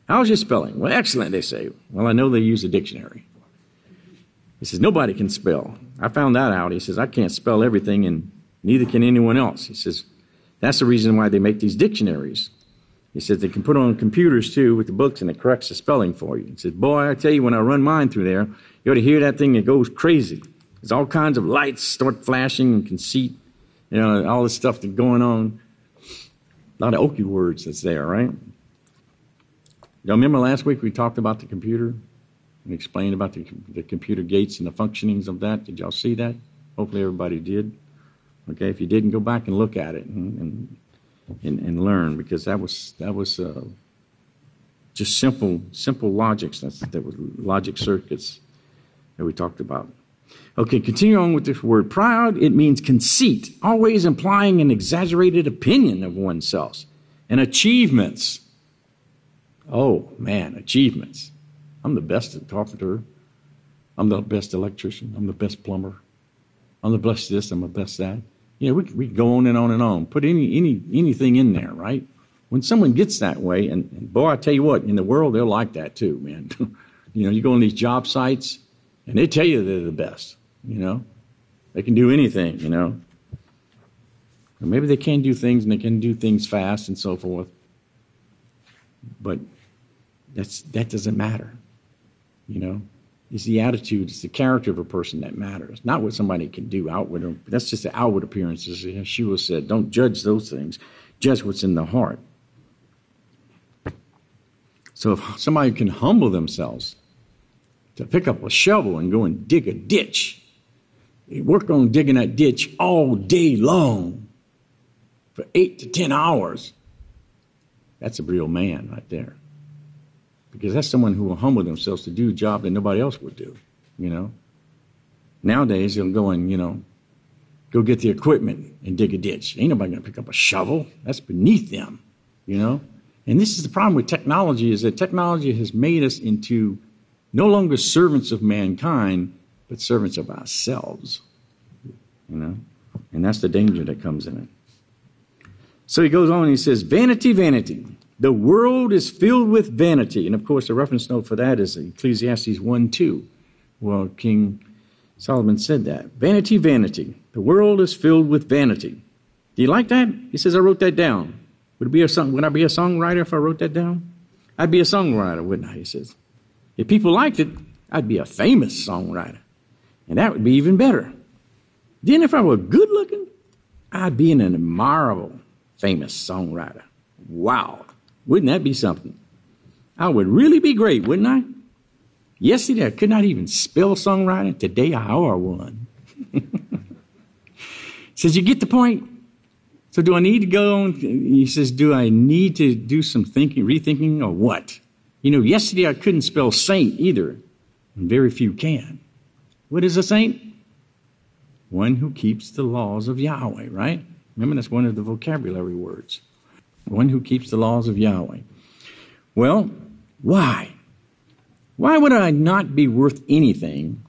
How's your spelling? Well, excellent, they say. Well, I know they use a dictionary. He says, nobody can spell. I found that out. He says, I can't spell everything, and neither can anyone else. He says, that's the reason why they make these dictionaries. He says, they can put on computers, too, with the books, and it corrects the spelling for you. He says, boy, I tell you, when I run mine through there, you ought to hear that thing. It goes crazy. There's all kinds of lights start flashing and conceit, you know, all this stuff that's going on. A lot of oaky words that's there, right? Y'all remember last week we talked about the computer and explained about the, the computer gates and the functionings of that? Did y'all see that? Hopefully everybody did. Okay, if you didn't, go back and look at it and and, and learn, because that was that was uh, just simple simple logics that's, that was logic circuits that we talked about. Okay, continue on with this word. Proud, it means conceit, always implying an exaggerated opinion of oneself. And achievements. Oh, man, achievements. I'm the best carpenter. I'm the best electrician. I'm the best plumber. I'm the best this. I'm the best that. You know, we we go on and on and on. Put any any anything in there, right? When someone gets that way, and, and boy, I tell you what, in the world, they're like that too, man. You know, you go on these job sites, and they tell you they're the best, you know. They can do anything, you know. Or maybe they can do things, and they can do things fast and so forth. But that's that doesn't matter, you know. It's the attitude, it's the character of a person that matters, not what somebody can do outward. That's just the outward appearances. Yeshua said, don't judge those things. Judge what's in the heart. So if somebody can humble themselves, to pick up a shovel and go and dig a ditch. They work on digging that ditch all day long for eight to ten hours. That's a real man right there. Because that's someone who will humble themselves to do a job that nobody else would do, you know. Nowadays, they'll go and, you know, go get the equipment and dig a ditch. Ain't nobody going to pick up a shovel. That's beneath them, you know. And this is the problem with technology, is that technology has made us into no longer servants of mankind, but servants of ourselves, you know. And that's the danger that comes in it. So he goes on and he says, vanity, vanity. The world is filled with vanity. And, of course, the reference note for that is Ecclesiastes one two. Well, King Solomon said that. Vanity, vanity. The world is filled with vanity. Do you like that? He says, I wrote that down. Would it be a song, would I be a songwriter if I wrote that down? I'd be a songwriter, wouldn't I? He says. If people liked it, I'd be a famous songwriter. And that would be even better. Then if I were good looking, I'd be an admirable, famous songwriter. Wow. Wouldn't that be something? I would really be great, wouldn't I? Yesterday, I could not even spell songwriting. Today, I are one. Says, you get the point? So do I need to go on? He says, do I need to do some thinking, rethinking, or what? You know, yesterday I couldn't spell saint either, and very few can. What is a saint? One who keeps the laws of Yahweh, right? Remember, that's one of the vocabulary words. One who keeps the laws of Yahweh. Well, why? Why would I not be worth anything,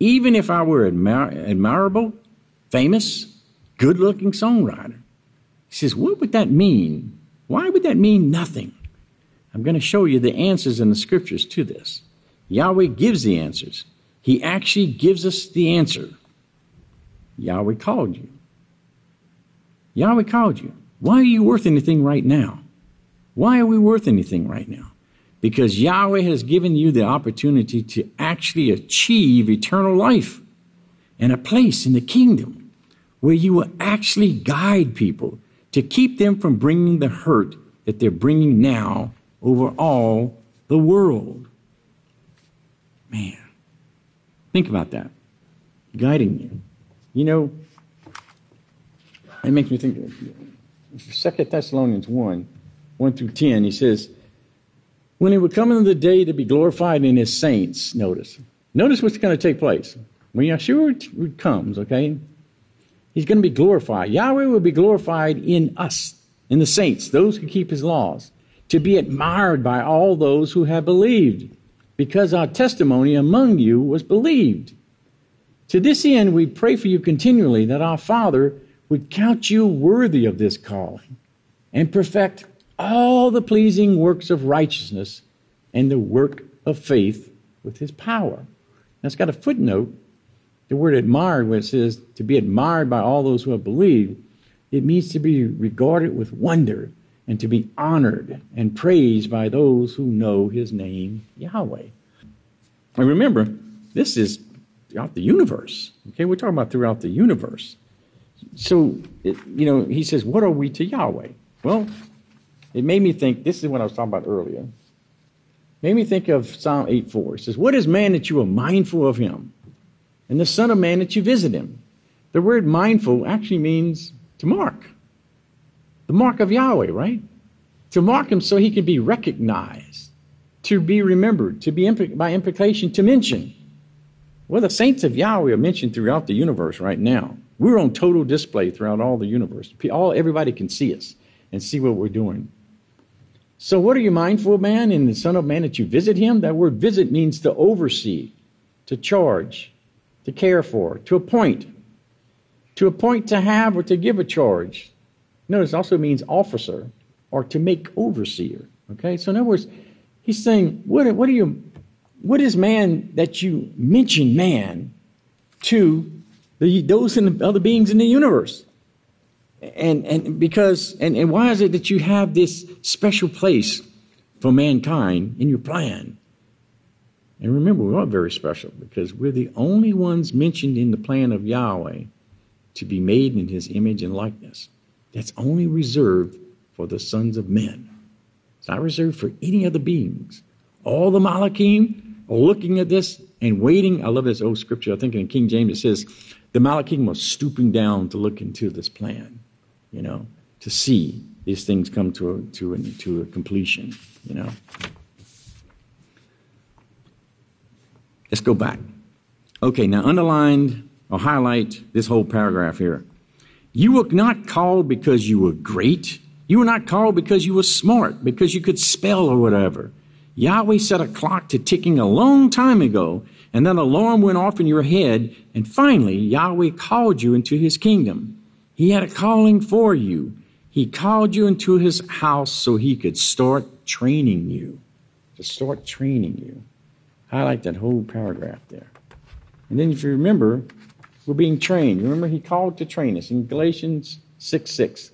even if I were admir- admirable, famous, good-looking songwriter? He says, what would that mean? Why would that mean nothing? I'm going to show you the answers in the scriptures to this. Yahweh gives the answers. He actually gives us the answer. Yahweh called you. Yahweh called you. Why are you worth anything right now? Why are we worth anything right now? Because Yahweh has given you the opportunity to actually achieve eternal life and a place in the kingdom where you will actually guide people to keep them from bringing the hurt that they're bringing now over all the world. Man, think about that. Guiding you. You know, it makes me think of Second Thessalonians one, one through ten. He says, when it would come into the day to be glorified in his saints, notice. Notice what's going to take place. When Yahshua comes, okay, he's going to be glorified. Yahweh will be glorified in us, in the saints, those who keep his laws, to be admired by all those who have believed. because our testimony among you was believed. To this end, we pray for you continually that our Father would count you worthy of this calling and perfect all the pleasing works of righteousness and the work of faith with his power. Now, it's got a footnote, the word admired, where it says to be admired by all those who have believed. It means to be regarded with wonder and to be honored and praised by those who know his name, Yahweh. And remember, this is throughout the universe. Okay, we're talking about throughout the universe. So, it, you know, he says, what are we to Yahweh? Well, it made me think, this is what I was talking about earlier. It made me think of Psalm eight four. It says, what is man that you are mindful of him? And the son of man that you visit him? The word mindful actually means to mark. The mark of Yahweh, right? To mark him so he could be recognized, to be remembered, to be, by implication, to mention. Well, the saints of Yahweh are mentioned throughout the universe right now. We're on total display throughout all the universe. All, everybody can see us and see what we're doing. So what are you mindful of, man? In the Son of Man that you visit him? That word visit means to oversee, to charge, to care for, to appoint. To appoint, to have, or to give a charge. Notice it also means officer or to make overseer. Okay, so in other words, he's saying, what, what, are you, what is man that you mention man to the, those in the other beings in the universe? And and because and, and why is it that you have this special place for mankind in your plan? And remember, we are very special because we're the only ones mentioned in the plan of Yahweh to be made in his image and likeness. That's only reserved for the sons of men. It's not reserved for any other beings. All the Malachim are looking at this and waiting. I love this old scripture. I think in King James it says, the Malachim are stooping down to look into this plan, you know, to see these things come to a, to a, to a completion, you know. Let's go back. Okay, now underline or highlight this whole paragraph here. You were not called because you were great. You were not called because you were smart, because you could spell or whatever. Yahweh set a clock to ticking a long time ago, and then an alarm went off in your head, and finally Yahweh called you into his kingdom. He had a calling for you. He called you into his house so he could start training you. To start training you. Highlight that whole paragraph there. And then if you remember, we're being trained. Remember, he called to train us in Galatians six six.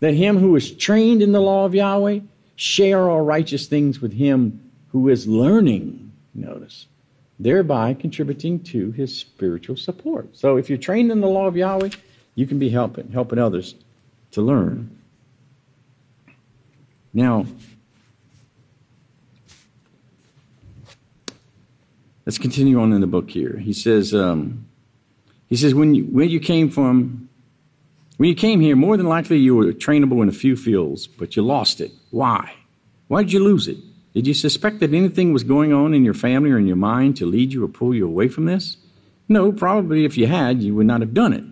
That him who is trained in the law of Yahweh share all righteous things with him who is learning, notice, thereby contributing to his spiritual support. So if you're trained in the law of Yahweh, you can be helping, helping others to learn. Now, let's continue on in the book here. He says... Um, He says, when you, when you came from, when you came here, more than likely you were trainable in a few fields, but you lost it. Why? Why did you lose it? Did you suspect that anything was going on in your family or in your mind to lead you or pull you away from this? No, probably if you had, you would not have done it.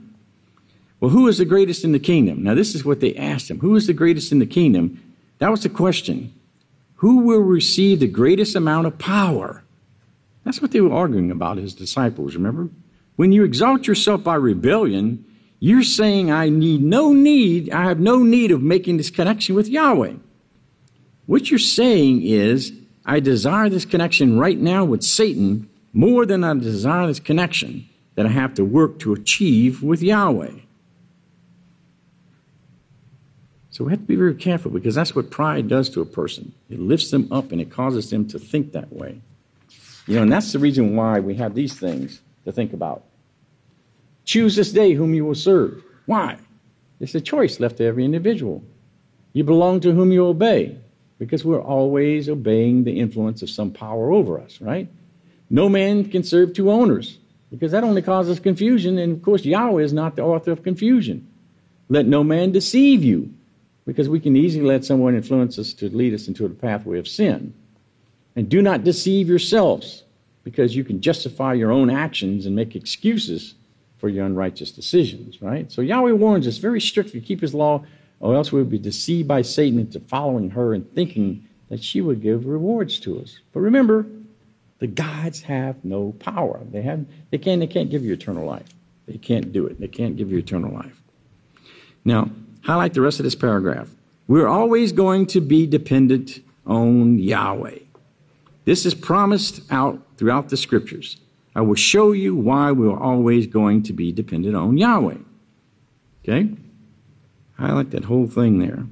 Well, who is the greatest in the kingdom? Now, this is what they asked him. Who is the greatest in the kingdom? That was the question. Who will receive the greatest amount of power? That's what they were arguing about, his disciples, remember? When you exalt yourself by rebellion, you're saying, I need no need, I have no need of making this connection with Yahweh. What you're saying is, I desire this connection right now with Satan more than I desire this connection that I have to work to achieve with Yahweh. So we have to be very careful because that's what pride does to a person. It lifts them up and it causes them to think that way. You know, and that's the reason why we have these things to think about. Choose this day whom you will serve. Why? It's a choice left to every individual. You belong to whom you obey, because we're always obeying the influence of some power over us, right? No man can serve two owners, because that only causes confusion, and of course Yahweh is not the author of confusion. Let no man deceive you, because we can easily let someone influence us to lead us into the pathway of sin. And do not deceive yourselves, because you can justify your own actions and make excuses for your unrighteous decisions, right? So Yahweh warns us very strictly to keep his law, or else we would be deceived by Satan into following her and thinking that she would give rewards to us. But remember, The gods have no power. They have they can they can't give you eternal life. They can't do it. They can't give you eternal life. Now, highlight the rest of this paragraph. We're always going to be dependent on Yahweh. This is promised out throughout the scriptures. I will show you why we're always going to be dependent on Yahweh. Okay? Highlight that whole thing there.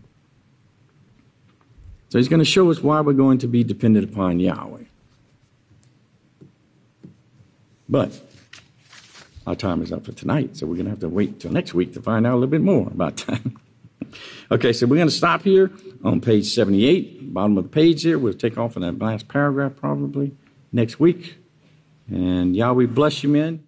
So he's going to show us why we're going to be dependent upon Yahweh. But our time is up for tonight, so we're going to have to wait till next week to find out a little bit more about time. Okay, so we're going to stop here on page seventy-eight, bottom of the page here. We'll take off in that last paragraph probably next week. And Yahweh bless you, men.